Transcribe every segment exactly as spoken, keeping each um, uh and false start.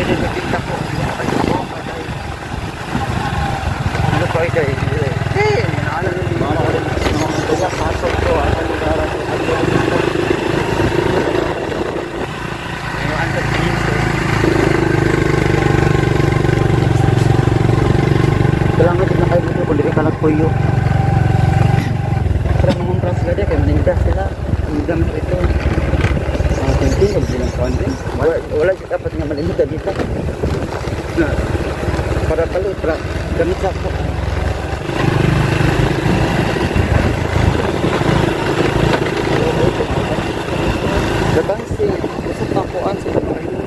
pwede magtinda po. Hindi na kayo po. Ano pa ito eh? Eh, ano na hindi mo ulit. Kaya pasok ko. Ano na gara ko. Ano na kailangan din na kayo dito. Kung hindi kalag po yun. Para mangungkras ka dito. Kaya maninda sila. Ang gamit ito. Tinggal di kawan ni, walau kita dapat nyaman ini tadi tak. Nah, pada kali berat kami takut. Datang si pusat tapuan si orang ini.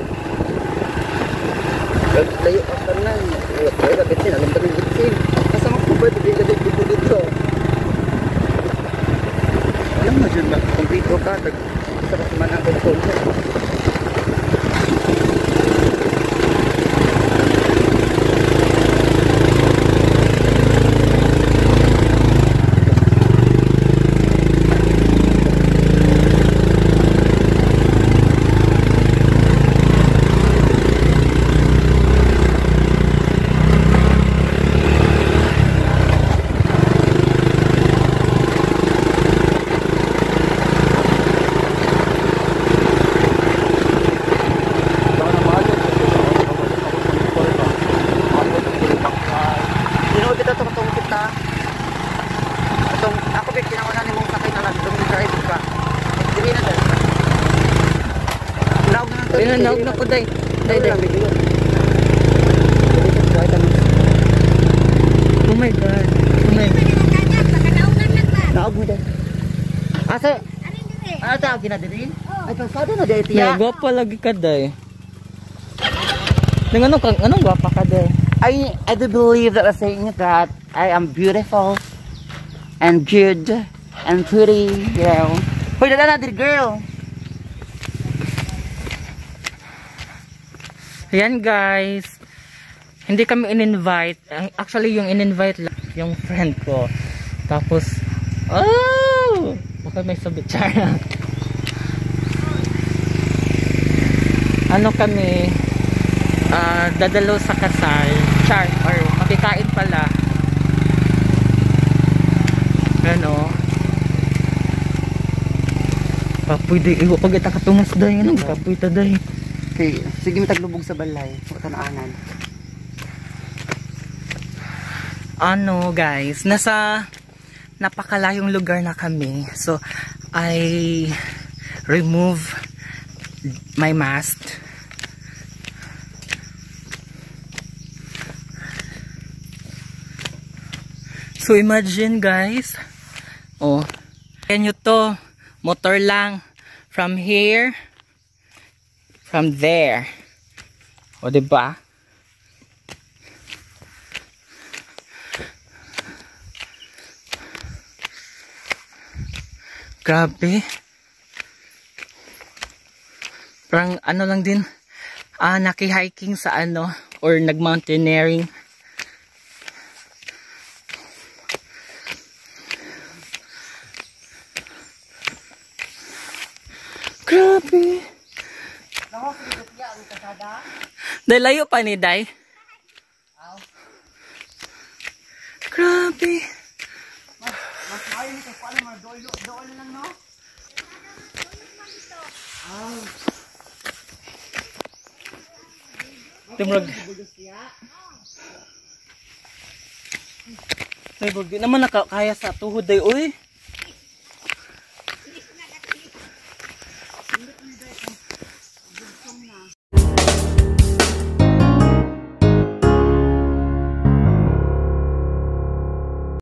Layu pasaran, layu tak kecil, dalam teri kecil. Masa aku buat dia jadi buku itu. Yang macam nak komputer kata. Bagaimana bentuknya Nanaw na ko day. Day day. Oh my god. Oh my god. Nanaw mo day. Asa? Asa ginadirin? Ay pasado na day tiya. Nagwapa lagi ka day. Nang ano kang anong gwapa ka day? I I do believe that I saying that I am beautiful and good and pretty, you know. Hoy dala na dir girl. Ayan guys, hindi kami in-invite. Actually yung in-invite lang yung friend ko. Tapos, oh! Baka may sabit chara. Ano kami, uh, dadalo sa kasal. Char, or makikain pala. Ano? Kapoy day, iwa pag itakatumas day. Ano? Kapoy ta day. Okay, sige mataglubog sa balay. Huwag ka naanan. Ano guys, nasa napakalayong lugar na kami. So, I remove my mask. So, imagine guys. Oh, yan yun to. Motor lang. From here. From there. O, diba? Grabe. Parang ano lang din. Ah, naki-hiking sa ano. Or nag-mountaineering. Grabe. Day, layo pa ni Day. Grabe. Tumrog. Ay, burgi naman nakakaya sa tuhod, Day. Uy.